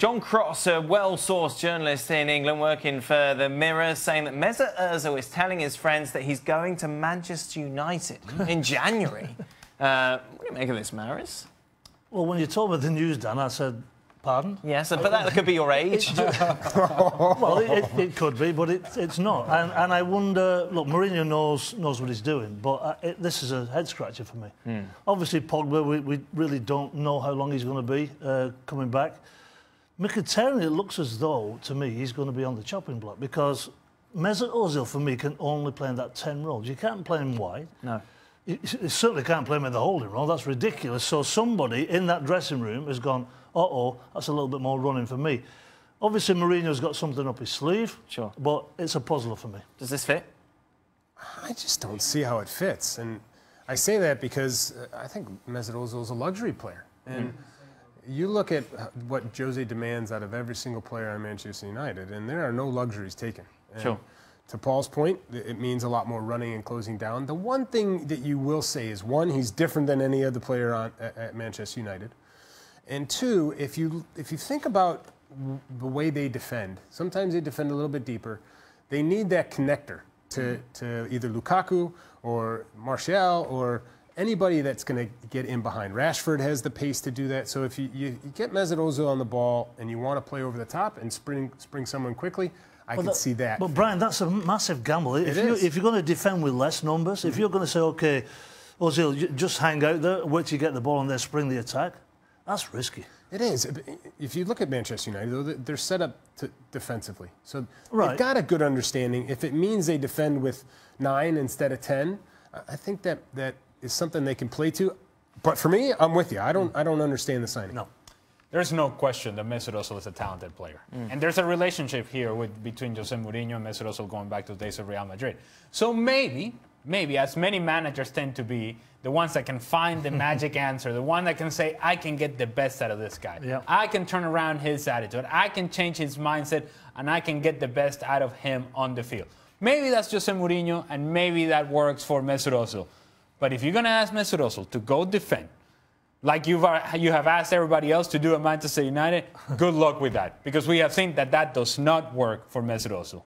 John Cross, a well-sourced journalist in England working for The Mirror, saying that Mesut Ozil is telling his friends that he's going to Manchester United in January. What do you make of this, Maris? Well, when you told me the news, Dan, I said, pardon? Yes, but that could be your age. Well, it could be, but it's not. And I wonder, look, Mourinho knows what he's doing, but this is a head-scratcher for me. Mm. Obviously, Pogba, we really don't know how long he's going to be coming back. Mkhitaryan, it looks as though, to me, he's going to be on the chopping block because Mesut Ozil, for me, can only play in that 10 roles. You can't play him wide. No. You certainly can't play him in the holding role. That's ridiculous. So somebody in that dressing room has gone, uh-oh, that's a little bit more running for me. Obviously, Mourinho's got something up his sleeve. Sure. But it's a puzzler for me. Does this fit? I just don't see how it fits. And I say that because I think Mesut Ozil's a luxury player. And you look at what Jose demands out of every single player on Manchester United, and there are no luxuries taken. And sure. To Paul's point, it means a lot more running and closing down. The one thing that you will say is, one, he's different than any other player at Manchester United. And two, if you think about the way they defend, sometimes they defend a little bit deeper. They need that connector to either Lukaku or Martial or anybody that's going to get in behind. Rashford has the pace to do that. So if you get Mesut Ozil on the ball and you want to play over the top and spring someone quickly, I can see that. But, Brian, that's a massive gamble. If you're going to defend with less numbers, if you're going to say, OK, Ozil, you just hang out there, wait till you get the ball and then spring the attack, that's risky. It is. If you look at Manchester United, they're set up defensively. So they've got a good understanding. If it means they defend with 9 instead of 10, I think that is something they can play to. But for me, I'm with you. I don't understand the signing. No. There's no question that Mesut Ozil is a talented player. Mm. And there's a relationship here between Jose Mourinho and Mesut Ozil going back to the days of Real Madrid. So maybe, as many managers tend to be, the ones that can find the magic answer, the one that can say, I can get the best out of this guy. Yeah. I can turn around his attitude. I can change his mindset, and I can get the best out of him on the field. Maybe that's Jose Mourinho, and maybe that works for Mesut Ozil. But if you're going to ask Mesut Ozil to go defend, like you have asked everybody else to do at Manchester United, good luck with that. Because we have seen that does not work for Mesut Ozil.